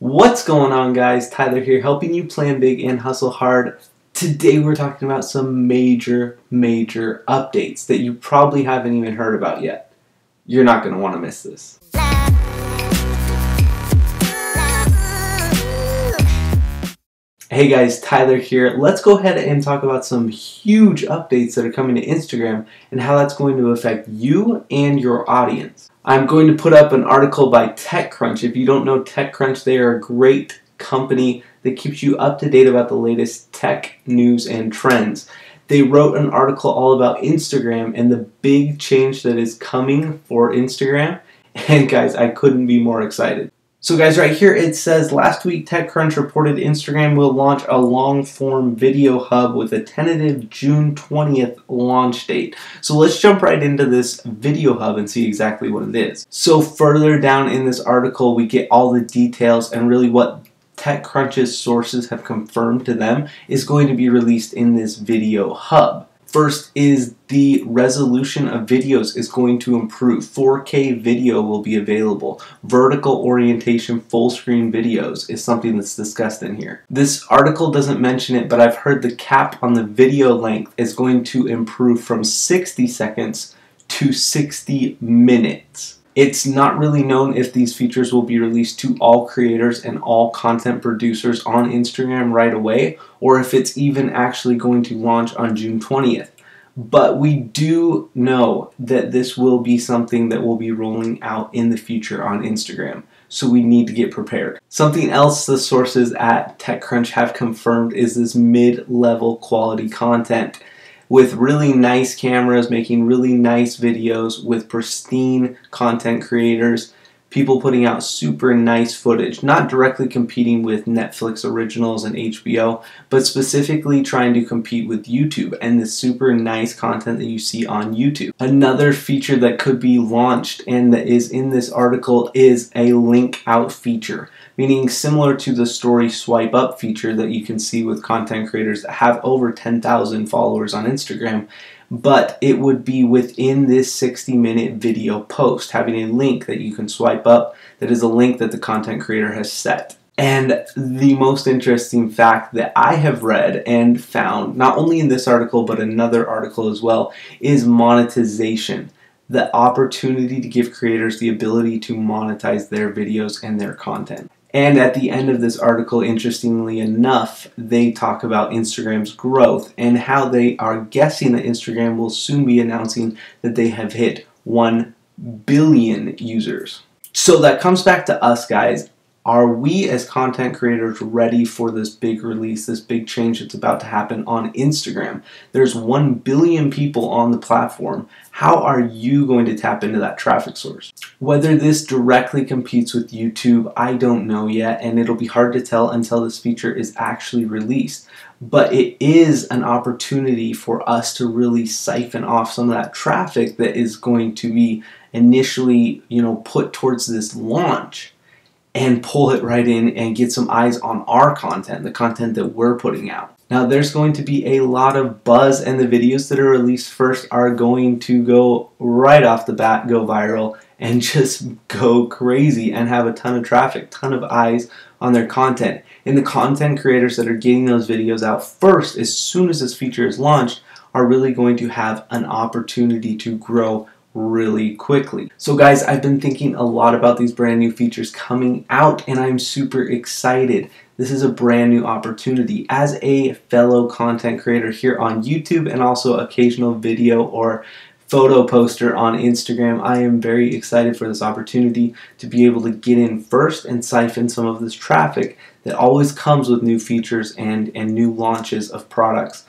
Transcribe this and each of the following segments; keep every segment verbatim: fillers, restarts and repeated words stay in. What's going on, guys? Tyler here, helping you plan big and hustle hard. Today we're talking about some major, major updates that you probably haven't even heard about yet. You're not going to want to miss this. Hey guys, Tyler here. Let's go ahead and talk about some huge updates that are coming to Instagram and how that's going to affect you and your audience. I'm going to put up an article by TechCrunch. If you don't know TechCrunch, they are a great company that keeps you up to date about the latest tech news and trends. They wrote an article all about Instagram and the big change that is coming for Instagram. And guys, I couldn't be more excited. So guys, right here it says, last week TechCrunch reported Instagram will launch a long-form video hub with a tentative June twentieth launch date. So let's jump right into this video hub and see exactly what it is. So further down in this article, we get all the details and really what TechCrunch's sources have confirmed to them is going to be released in this video hub. First is the resolution of videos is going to improve. four K video will be available. Vertical orientation full screen videos is something that's discussed in here. This article doesn't mention it, but I've heard the cap on the video length is going to improve from sixty seconds to sixty minutes. It's not really known if these features will be released to all creators and all content producers on Instagram right away, or if it's even actually going to launch on June twentieth. But we do know that this will be something that will be rolling out in the future on Instagram, so we need to get prepared. Something else the sources at TechCrunch have confirmed is this mid-level quality content, with really nice cameras, making really nice videos, with pristine content creators, people putting out super nice footage, not directly competing with Netflix originals and H B O, but specifically trying to compete with YouTube and the super nice content that you see on YouTube. Another feature that could be launched and that is in this article is a link out feature, meaning similar to the story swipe up feature that you can see with content creators that have over ten thousand followers on Instagram, but it would be within this sixty minute video post, having a link that you can swipe up that is a link that the content creator has set. And the most interesting fact that I have read and found, not only in this article but another article as well, is monetization. The opportunity to give creators the ability to monetize their videos and their content. And at the end of this article, interestingly enough, they talk about Instagram's growth and how they are guessing that Instagram will soon be announcing that they have hit one billion users. So that comes back to us, guys. Are we as content creators ready for this big release, this big change that's about to happen on Instagram? There's one billion people on the platform. How are you going to tap into that traffic source? Whether this directly competes with YouTube, I don't know yet, and it'll be hard to tell until this feature is actually released. But it is an opportunity for us to really siphon off some of that traffic that is going to be initially, you know, put towards this launch, and pull it right in and get some eyes on our content, the content that we're putting out. Now there's going to be a lot of buzz, and the videos that are released first are going to go right off the bat, go viral, and just go crazy and have a ton of traffic, ton of eyes on their content. And the content creators that are getting those videos out first, as soon as this feature is launched, are really going to have an opportunity to grow really quickly. So guys, I've been thinking a lot about these brand new features coming out, and I'm super excited. This is a brand new opportunity. As a fellow content creator here on YouTube and also occasional video or photo poster on Instagram, I am very excited for this opportunity to be able to get in first and siphon some of this traffic that always comes with new features and, and new launches of products.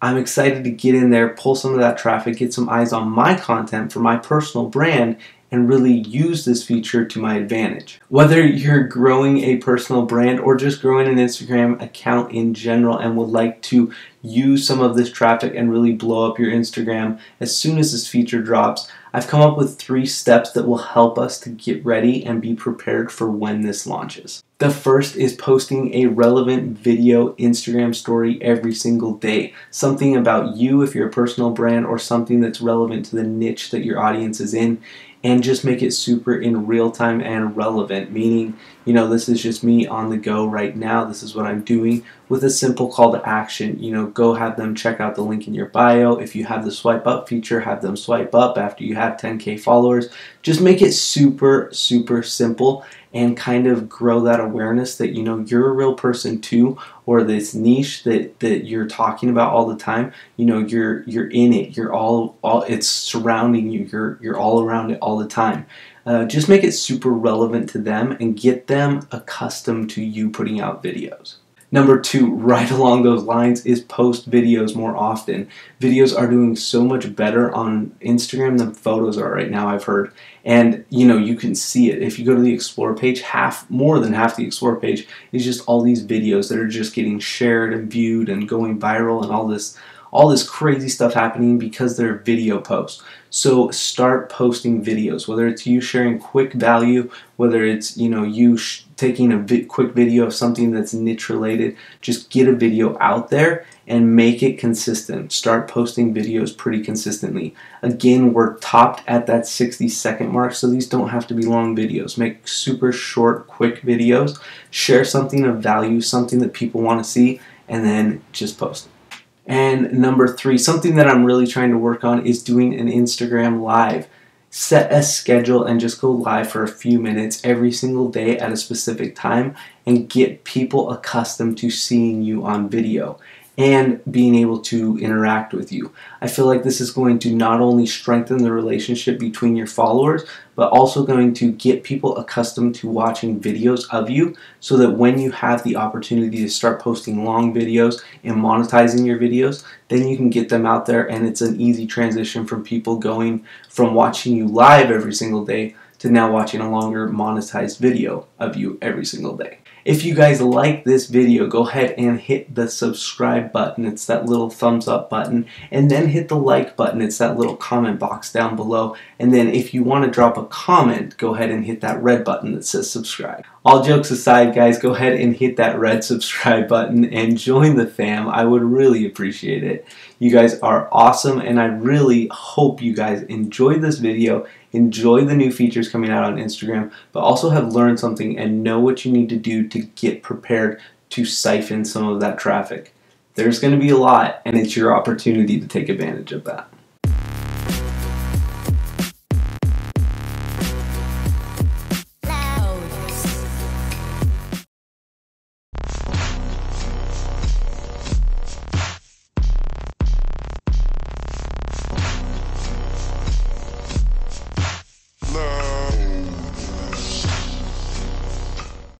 I'm excited to get in there, pull some of that traffic, get some eyes on my content for my personal brand, and really use this feature to my advantage. Whether you're growing a personal brand or just growing an Instagram account in general and would like to use some of this traffic and really blow up your Instagram as soon as this feature drops, I've come up with three steps that will help us to get ready and be prepared for when this launches. The first is posting a relevant video Instagram story every single day. Something about you if you're a personal brand, or something that's relevant to the niche that your audience is in. and just make it super in real time and relevant, meaning, you know, this is just me on the go right now. This is what I'm doing, with a simple call to action. You know, go have them check out the link in your bio. If you have the swipe up feature, have them swipe up after you have ten K followers. Just make it super, super simple and kind of grow that awareness that, you know, you're a real person too, or this niche that, that you're talking about all the time. You know, you're you're in it. You're all, all it's surrounding you. You're, you're all around it all the time. Uh, just make it super relevant to them and get them accustomed to you putting out videos. Number two, right along those lines, is post videos more often. Videos are doing so much better on Instagram than photos are right now, I've heard. And, you know, you can see it. If you go to the Explore page, half, more than half the Explore page is just all these videos that are just getting shared and viewed and going viral and all this all this crazy stuff happening because they're video posts. So start posting videos, whether it's you sharing quick value, whether it's, you know, you sh taking a vi quick video of something that's niche related. Just get a video out there and make it consistent. Start posting videos pretty consistently. Again, we're topped at that sixty second mark, so these don't have to be long videos. Make super short, quick videos. Share something of value, something that people want to see, and then just post it. And number three, something that I'm really trying to work on is doing an Instagram live. Set a schedule and just go live for a few minutes every single day at a specific time and get people accustomed to seeing you on video and being able to interact with you. I feel like this is going to not only strengthen the relationship between your followers, but also going to get people accustomed to watching videos of you, so that when you have the opportunity to start posting long videos and monetizing your videos, then you can get them out there, and it's an easy transition from people going from watching you live every single day to now watching a longer monetized video of you every single day. If you guys like this video, go ahead and hit the subscribe button. It's that little thumbs up button. And then hit the like button. It's that little comment box down below. And then if you want to drop a comment, go ahead and hit that red button that says subscribe. All jokes aside, guys, go ahead and hit that red subscribe button and join the fam. I would really appreciate it. You guys are awesome, and I really hope you guys enjoyed this video, enjoy the new features coming out on Instagram, but also have learned something and know what you need to do to get prepared to siphon some of that traffic. There's going to be a lot, and it's your opportunity to take advantage of that.